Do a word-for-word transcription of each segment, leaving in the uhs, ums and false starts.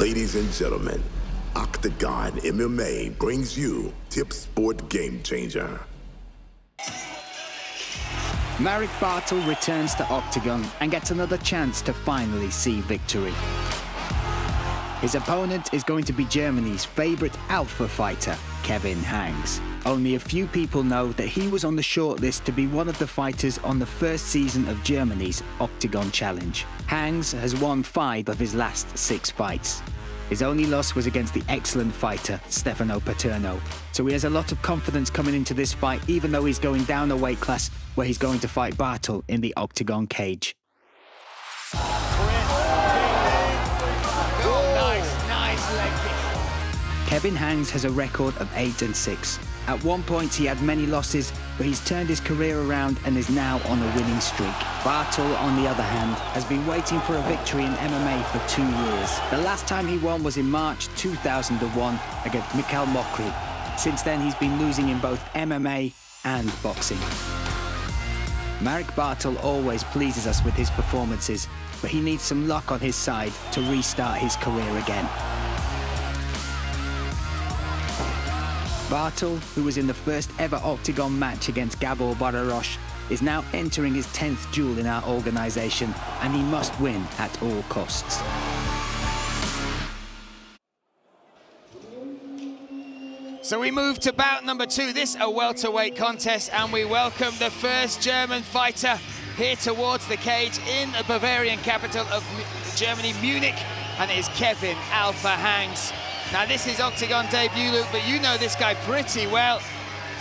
Ladies and gentlemen, OKTAGON M M A brings you Tip Sport Game Changer. Marek Bartl returns to OKTAGON and gets another chance to finally see victory. His opponent is going to be Germany's favourite Alpha fighter, Kevin Hangs. Only a few people know that he was on the shortlist to be one of the fighters on the first season of Germany's OKTAGON Challenge. Hangs has won five of his last six fights. His only loss was against the excellent fighter, Stefano Paterno. So he has a lot of confidence coming into this fight, even though he's going down a weight class where he's going to fight Bartl in the OKTAGON cage. Kevin Hangs has a record of eight and six. At one point he had many losses, but he's turned his career around and is now on a winning streak. Bartl, on the other hand, has been waiting for a victory in M M A for two years. The last time he won was in March two thousand one against Mikhail Mokri. Since then he's been losing in both M M A and boxing. Marek Bartl always pleases us with his performances, but he needs some luck on his side to restart his career again. Bartl, who was in the first ever OKTAGON match against Gábor Boráros, is now entering his tenth duel in our organisation, and he must win at all costs. So we move to bout number two, this a welterweight contest, and we welcome the first German fighter here towards the cage in the Bavarian capital of Germany, Munich, and it is Kevin Alpha Hangs. Now this is OKTAGON debut, Luke, but you know this guy pretty well.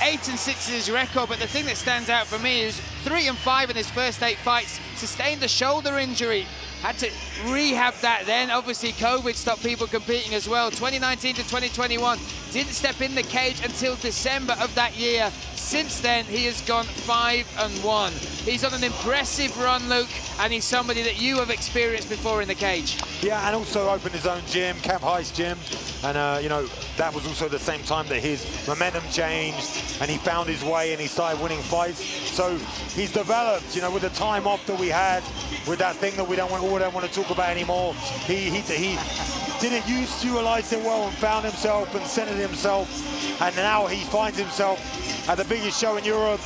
Eight and six is his record, but the thing that stands out for me is three and five in his first eight fights. Sustained a shoulder injury, had to rehab that then. Obviously COVID stopped people competing as well. twenty nineteen to twenty twenty-one, didn't step in the cage until December of that year. Since then, he has gone five and one. He's on an impressive run, Luke, and he's somebody that you have experienced before in the cage. Yeah, and also opened his own gym, Cap Heist Gym, and uh, you know, that was also the same time that his momentum changed, and he found his way, and he started winning fights. So he's developed, you know, with the time off that we had, with that thing that we don't want, we don't want to talk about anymore. He he he didn't use to utilize it well, and found himself and centered himself, and now he finds himself at the biggest show in Europe,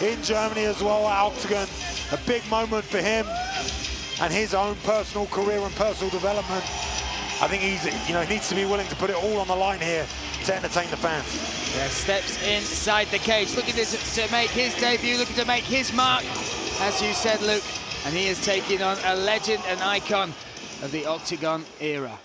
in Germany as well, at OKTAGON. A big moment for him and his own personal career and personal development. I think he's, you know, needs to be willing to put it all on the line here to entertain the fans. Yeah, steps inside the cage, looking to make his debut, looking to make his mark, as you said, Luke. And he is taking on a legend, an icon of the OKTAGON era.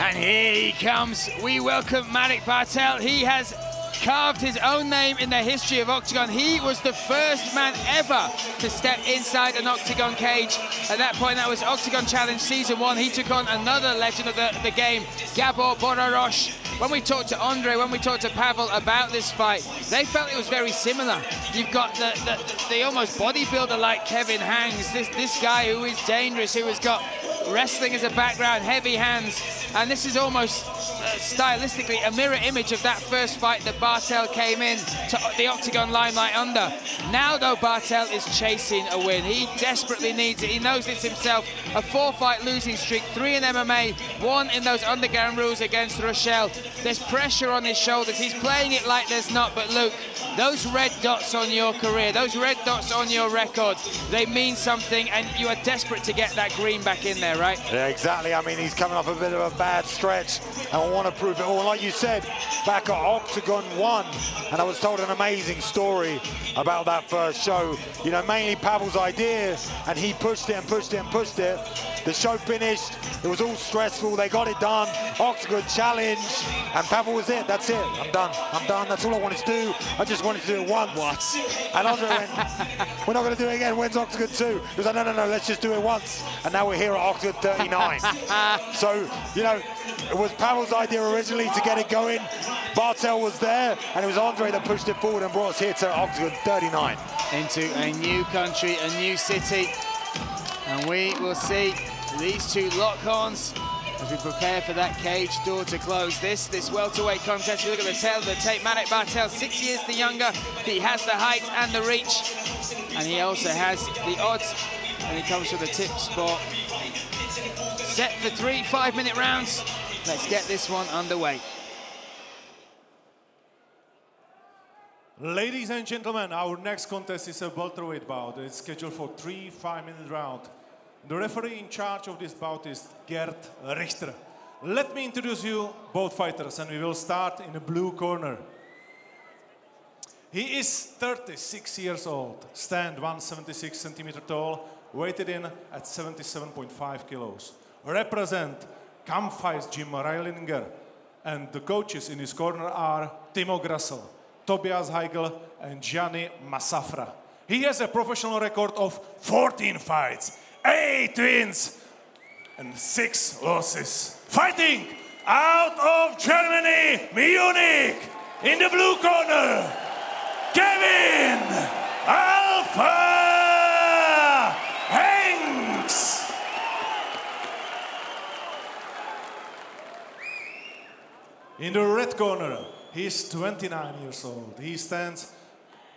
And here he comes. We welcome Marek Bartl. He has carved his own name in the history of OKTAGON. He was the first man ever to step inside an OKTAGON cage. At that point, that was OKTAGON Challenge Season one. He took on another legend of the, the game, Gábor Boráros. When we talked to Andre, when we talked to Pavel about this fight, they felt it was very similar. You've got the, the, the almost bodybuilder like Kevin Hangs, this, this guy who is dangerous, who has got wrestling as a background, heavy hands, and this is almost uh, stylistically a mirror image of that first fight that Bartl came in to the OKTAGON limelight under. Now though, Bartl is chasing a win. He desperately needs it. He knows this himself. A four-fight losing streak, three in M M A, one in those underground rules against Rochelle. There's pressure on his shoulders. He's playing it like there's not, but Luke, those red dots on your career, those red dots on your record, they mean something, and you are desperate to get that green back in there, right? Yeah, exactly. I mean, he's coming off a bit of a bad stretch, and we want to prove it all. Like you said, back at OKTAGON one, and I was told an amazing story about that first show. You know, mainly Pavel's idea, and he pushed it and pushed it and pushed it. The show finished. It was all stressful. They got it done. OKTAGON Challenge, and Pavel was it. That's it. I'm done. I'm done. That's all I wanted to do. I just wanted to do it once. What? And Andre went, we're not going to do it again. When's OKTAGON two? He was like, no, no, no, let's just do it once. And now we're here at OKTAGON thirty-nine. So, you know, it was Pavel's idea originally to get it going. Bartl was there, and it was Andre that pushed it forward and brought us here to OKTAGON thirty-nine. Into a new country, a new city. And we will see these two lock horns As we prepare for that cage door to close this, this welterweight contest, you look at the tail of the tape. Marek Bartl, six years the younger. He has the height and the reach, and he also has the odds. And he comes from the Tip Sport. Set for three five-minute rounds. Let's get this one underway. Ladies and gentlemen, our next contest is a welterweight bout. It's scheduled for three five-minute rounds. The referee in charge of this bout is Gerd Richter. Let me introduce you both fighters, and we will start in the blue corner. He is thirty-six years old, stand one seventy-six centimeter tall, weighted in at seventy-seven point five kilos. Represent Cap Heist Gym Reilinger, and the coaches in his corner are Timo Grassel, Tobias Heigl, and Gianni Massafra. He has a professional record of fourteen fights, eight wins, and six losses. Fighting out of Germany, Munich, in the blue corner, Kevin Alpha Hangs. In the red corner, he's twenty-nine years old. He stands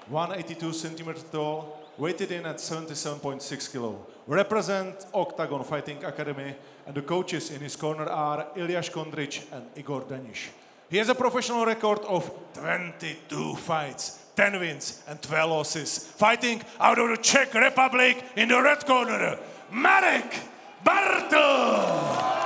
one eighty-two centimeters tall, weighted in at seventy-seven point six kilo. Represent Octagon Fighting Academy, and the coaches in his corner are Ilyash Kondrich and Igor Danish. He has a professional record of twenty-two fights, ten wins and twelve losses. Fighting out of the Czech Republic, in the red corner, Marek Bartl.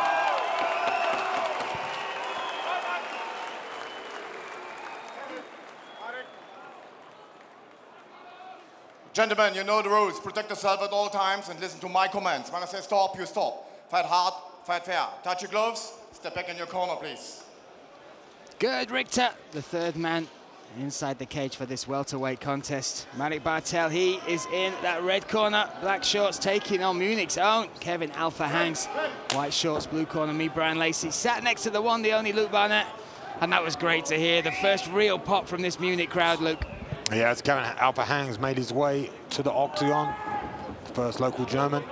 Gentlemen, you know the rules. Protect yourself at all times and listen to my commands. When I say stop, you stop. Fight hard, fight fair. Touch your gloves, step back in your corner, please. Gerd Richter, the third man inside the cage for this welterweight contest. Marek Bartl, he is in that red corner. Black shorts, taking on Munich's own Kevin Alpha Hangs. White shorts, blue corner, me, Brian Lacy. Sat next to the one, the only Luke Barnett. And that was great to hear. The first real pop from this Munich crowd, Luke. Yeah, it's Kevin Alpha Hangs made his way to the Octagon, first local German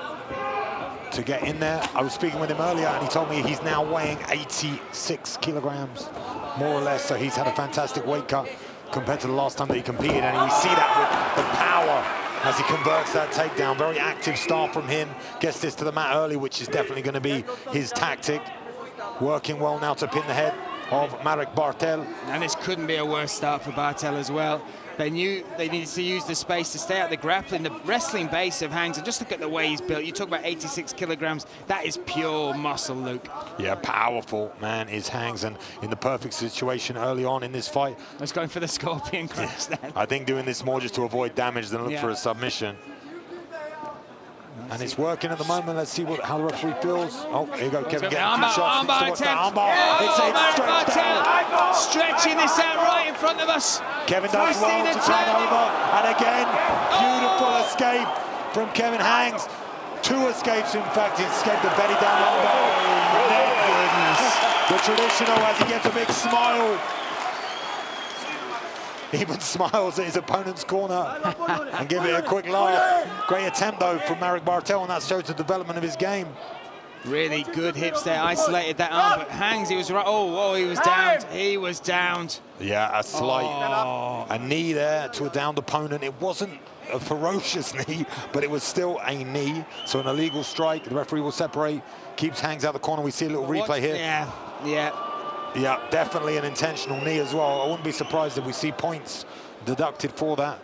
to get in there. I was speaking with him earlier, and he told me he's now weighing eighty-six kilograms, more or less, so he's had a fantastic weight cut compared to the last time that he competed, and we see that with the power as he converts that takedown. Very active start from him, gets this to the mat early, which is definitely going to be his tactic. Working well now to pin the head of Marek Bartl. And this couldn't be a worse start for Bartl as well. They knew they needed to use the space to stay out the grappling, the wrestling base of Hangs. And just look at the way he's built. You talk about eighty-six kilograms. That is pure muscle, Luke. Yeah, powerful man is Hangs, and in the perfect situation early on in this fight. He's going for the scorpion crash then. I think doing this more just to avoid damage than look yeah. for a submission. And it's working at the moment. Let's see what, how the referee feels. Oh, here you go, Kevin getting two shots. Armbar attempt. Armbar. Stretching this out right in front of us. Kevin does well to turn over. And again, beautiful escape from Kevin Hangs. Two escapes, in fact. He escaped the belly down armbar. The traditional, as he gets a big smile. He even smiles at his opponent's corner and give it a quick laugh. Great attempt, though, from Marek Bartl, and that shows the development of his game. Really good hips there, isolated that arm, but Hangs, he was right. Oh, oh, he was downed. He was downed. Yeah, a slight oh. a knee there to a downed opponent. It wasn't a ferocious knee, but it was still a knee. So an illegal strike. The referee will separate, keeps Hangs out of the corner. We see a little replay what? here. Yeah, yeah. Yeah, definitely an intentional knee as well. I wouldn't be surprised if we see points deducted for that.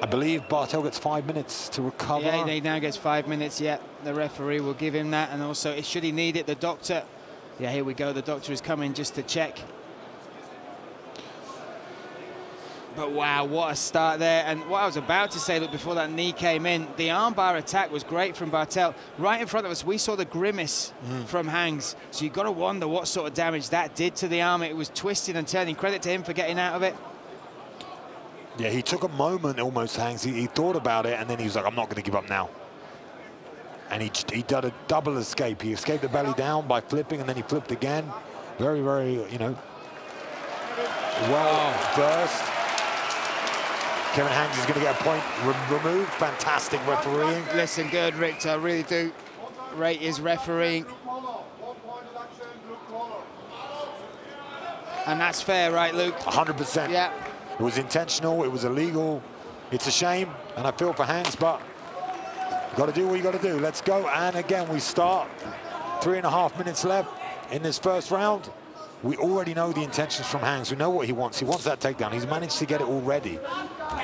I believe Bartl gets five minutes to recover. Yeah, he now gets five minutes, yeah. The referee will give him that, and also, should he need it, the doctor. Yeah, here we go, the doctor is coming just to check. But wow, what a start there. And what I was about to say, look, before that knee came in, the armbar attack was great from Bartl. Right in front of us, we saw the grimace mm. from Hangs. So you've got to wonder what sort of damage that did to the arm. It was twisting and turning. Credit to him for getting out of it. Yeah, he took a moment almost, Hangs. He, he thought about it, and then he was like, I'm not going to give up now. And he, he did a double escape. He escaped the belly down by flipping, and then he flipped again. Very, very, you know, well versed. Kevin Hangs is going to get a point re removed. Fantastic refereeing. Listen, Gerd Richter, I really do rate his refereeing. And that's fair, right, Luke? one hundred percent. Yeah. It was intentional. It was illegal. It's a shame, and I feel for Hangs, but you got to do what you got to do. Let's go. And again, we start. Three and a half minutes left in this first round. We already know the intentions from Hangs. We know what he wants. He wants that takedown. He's managed to get it already.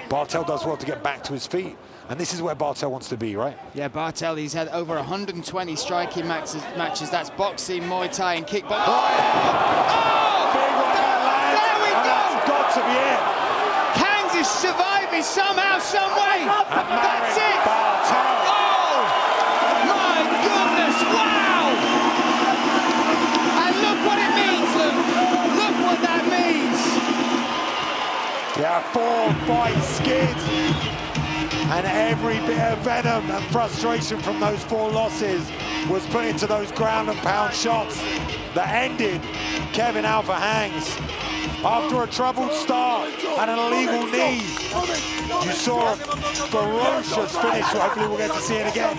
Bartl does well to get back to his feet. And this is where Bartl wants to be, right? Yeah, Bartl, he's had over one hundred twenty striking matches. matches. That's boxing, Muay Thai, and kickboxing. Oh! Oh! Big one out, lads. There we and go! That's got to be it. Hangs is surviving somehow, some way. And that's it. Bartl. Oh! My goodness, wow! And look what it means, Luke. Look what that means. Yeah, four-fight skid. And every bit of venom and frustration from those four losses was put into those ground and pound shots that ended Kevin Alpha Hangs. After a troubled start and an illegal knee, you saw a ferocious finish. Hopefully we'll get to see it again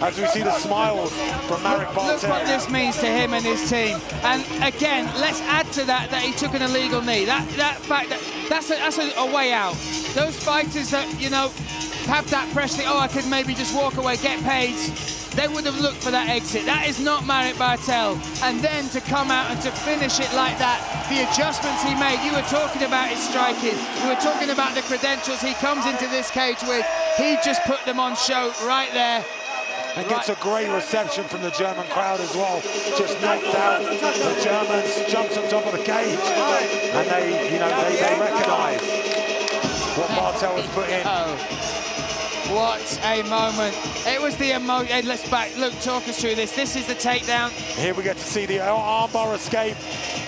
as we see the smiles from Marek Bartl. Look what this means to him and his team. And again, let's add to that that he took an illegal knee. That, that fact, that, that's, a, that's a, a way out. Those fighters that, you know, have that pressure, oh, I could maybe just walk away, get paid. They would have looked for that exit. That is not Marek Bartl. And then to come out and to finish it like that, the adjustments he made, you were talking about his striking, you were talking about the credentials he comes into this cage with. He just put them on show right there. And right. Gets a great reception from the German crowd as well. Just knocked out the Germans, jumps on top of the cage. And they, you know, they, they recognize what Bartl has put in. Oh. What a moment. It was the emotion. Let's back. Look, talk us through this. This is the takedown. Here we get to see the armbar escape.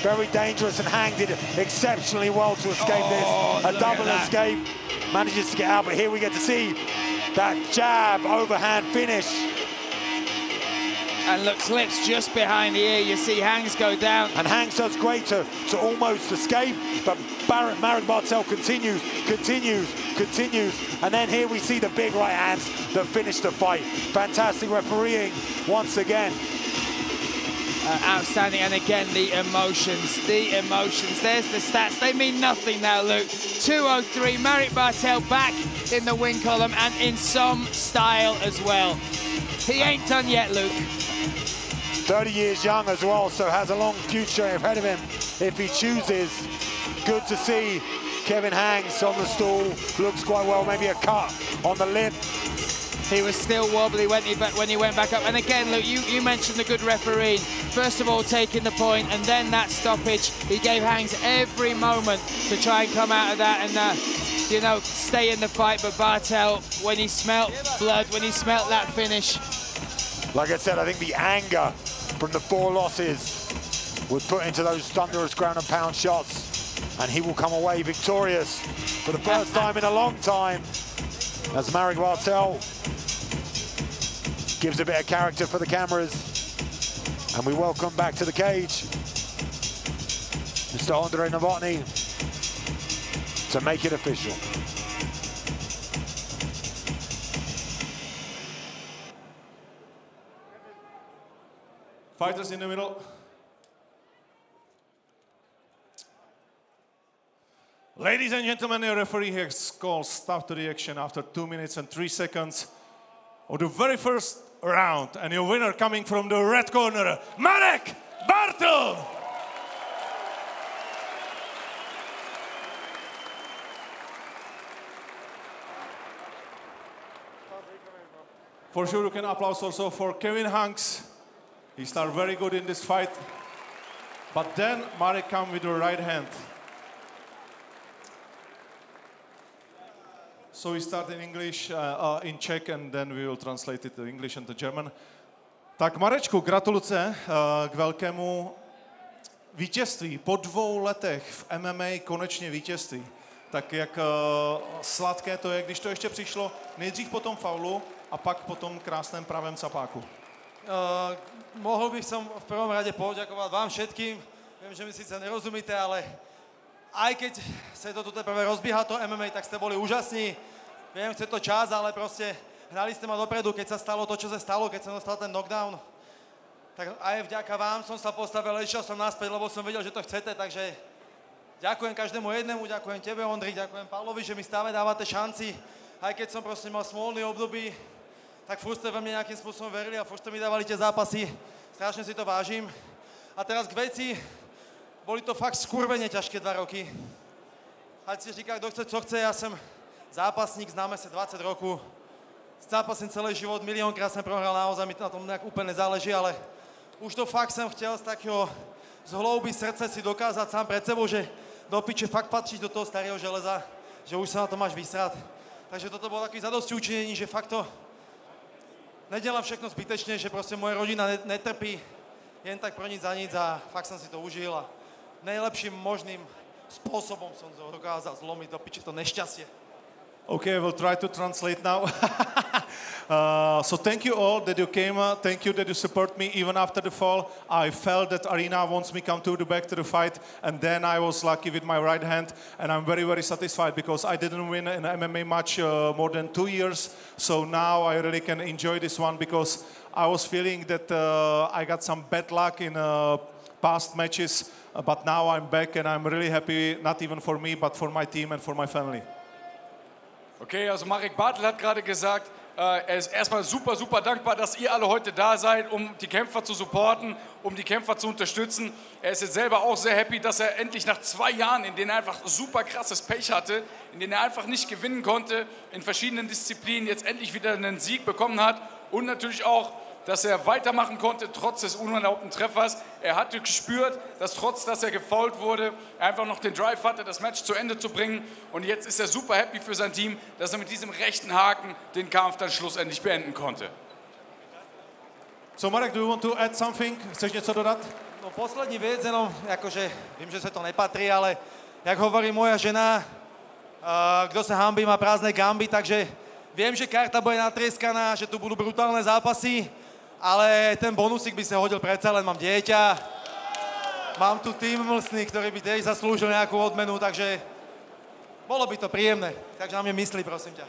Very dangerous, and Hangs did exceptionally well to escape oh, this. A double escape. Manages to get out, but here we get to see that jab overhand finish. And look, slips just behind the ear. You see Hangs go down. And Hangs does great to, to almost escape, but Barrett, Marek Bartl continues, continues, continues. And then here we see the big right hands that finish the fight. Fantastic refereeing once again. Uh, outstanding, and again, the emotions, the emotions. There's the stats, they mean nothing now, Luke. two oh three, Marek Bartl back in the win column and in some style as well. He ain't done yet, Luke. thirty years young as well, so has a long future ahead of him if he chooses. Good to see Kevin Hangs on the stool, looks quite well, maybe a cut on the lip. He was still wobbly when he, when he went back up. And again, Luke, you, you mentioned the good referee. First of all, taking the point, and then that stoppage. He gave Hangs every moment to try and come out of that and, uh, you know, stay in the fight. But Bartl, when he smelt blood, when he smelt that finish. Like I said, I think the anger from the four losses was put into those thunderous ground and pound shots. And he will come away victorious for the first time in a long time as Marek Bartl gives a bit of character for the cameras. And we welcome back to the cage Mister Andre Novotny to make it official. Fighters in the middle. Ladies and gentlemen, the referee has called stop to the action after two minutes and three seconds of the very first round, and your winner coming from the red corner, Marek Bartl! For sure, you can applause also for Kevin Hangs. He started very good in this fight, but then Marek came with the right hand. So we start in English, uh, uh, in Czech, and then we will translate it to English and to German. Tak Marečku, gratuluce uh, k velkému vítězství. Po dvou letech v M M A konečně vítězství. Tak jak uh, sladké to je, když to ještě přišlo nejdřív po tom faulu a pak po tom krásném pravém capáku. Uh, mohl bych som v prvom rade poďakovať vám všetkým. Viem, že mi sice nerozumíte, ale aj keď sa to toto prvé rozbíha, to M M A, tak ste boli úžasní. Viem, chce to čas, ale proste hrali ste ma dopredu, keď sa stalo to, čo sa stalo, keď som dostal ten knockdown. Tak aj vďaka vám som sa postavil, išiel som naspäť, lebo som vedel, že to chcete, takže Ďakujem každému jednému, ďakujem tebe, Ondri, ďakujem Pavlovi, že mi stále dávate šanci. Aj keď som proste mal smolný období, tak furt ste ve mne nejakým spôsobom verili a furt ste mi dávali tie zápasy. Strašne si to vážim. A teraz k veci, boli to fakt skurvene ťažké dva roky. Ať si říká, kto chce, co chce, ja som zápasník, známe sa dvadsať rokov. Zápasím celý život, miliónkrát som prohral, naozaj mi na tom nejak úplne nezáleží, ale už to fakt som chtěl z takého z hlouby srdce si dokázať sám pred sebou, že do piče fakt patríš do toho starého železa, že už sa na to máš vysrať. Takže toto bolo takové zadosti učinení, že fakt to nedelám všechno zbytečne, že proste moja rodina netrpí, jen tak pro nic za nic a fakt som si to užil a najlepším možným spôsobom som to dokázal zlomiť do piče to nešťastie. Okay, we'll try to translate now. uh, so thank you all that you came. Uh, thank you that you support me even after the fall. I felt that arena wants me come to the back to the fight, and then I was lucky with my right hand, and I'm very, very satisfied because I didn't win an M M A match uh, more than two years. So now I really can enjoy this one because I was feeling that uh, I got some bad luck in uh, past matches, uh, but now I'm back and I'm really happy. Not even for me, but for my team and for my family. Okay, also Marek Bartl hat gerade gesagt, äh, er ist erstmal super, super dankbar, dass ihr alle heute da seid, um die Kämpfer zu supporten, um die Kämpfer zu unterstützen. Er ist jetzt selber auch sehr happy, dass er endlich nach zwei Jahren, in denen er einfach super krasses Pech hatte, in denen er einfach nicht gewinnen konnte, in verschiedenen Disziplinen jetzt endlich wieder einen Sieg bekommen hat und natürlich auch, dass er weitermachen konnte, trotz des unerlaubten Treffers. Er hatte gespürt, dass trotz, dass er gefoult wurde, er einfach noch den Drive hatte, das Match zu Ende zu bringen. Und jetzt ist er super happy für sein Team, dass er mit diesem rechten Haken den Kampf dann schlussendlich beenden konnte. So Marek, do you want to add something? Chceš něco dodat? No poslední věc, jenom, jakože, vím, že se to nepatrí, ale jak hovorí moja žena, uh, kdo se hambí, má prázdné gamby, takže viem, že karta bude natreskaná, že tu budú brutálne zápasy, ale ten bonusík by sa hodil predsa, len mám dieťa. Mám tu tým mlsný, ktorý by tiež zaslúžil nejakú odmenu, takže bolo by to príjemné. Takže na mne myslí, prosím ťa.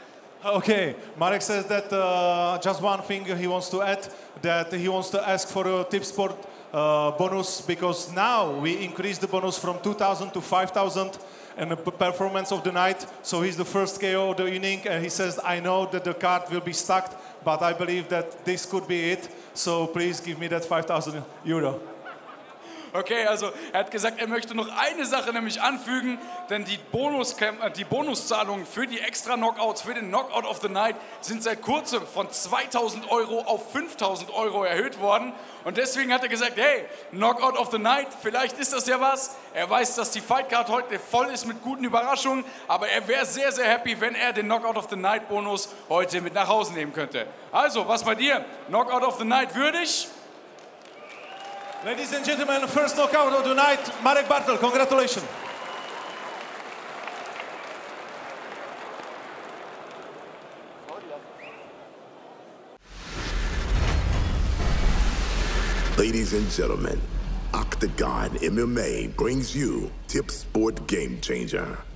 Okay, Marek says that uh, just one thing he wants to add, that he wants to ask for a Tip Sport uh, bonus, because now we increase the bonus from two thousand to five thousand and the performance of the night. So he's the first K O of the evening, and he says, I know that the card will be stacked, but I believe that this could be it. So please give me that five thousand euro. Okay, also er hat gesagt, er möchte noch eine Sache nämlich anfügen, denn die, Bonus die Bonuszahlungen für die extra Knockouts, für den Knockout of the Night sind seit kurzem von zweitausend Euro auf fünftausend Euro erhöht worden. Und deswegen hat er gesagt, hey, Knockout of the Night, vielleicht ist das ja was. Er weiß, dass die Fightcard heute voll ist mit guten Überraschungen, aber er wäre sehr, sehr happy, wenn er den Knockout of the Night Bonus heute mit nach Hause nehmen könnte. Also, was bei dir? Knockout of the Night würdig? Ladies and gentlemen, first knockout of the night, Marek Bartl, congratulations. Ladies and gentlemen, Octagon M M A brings you Tip Sport Game Changer.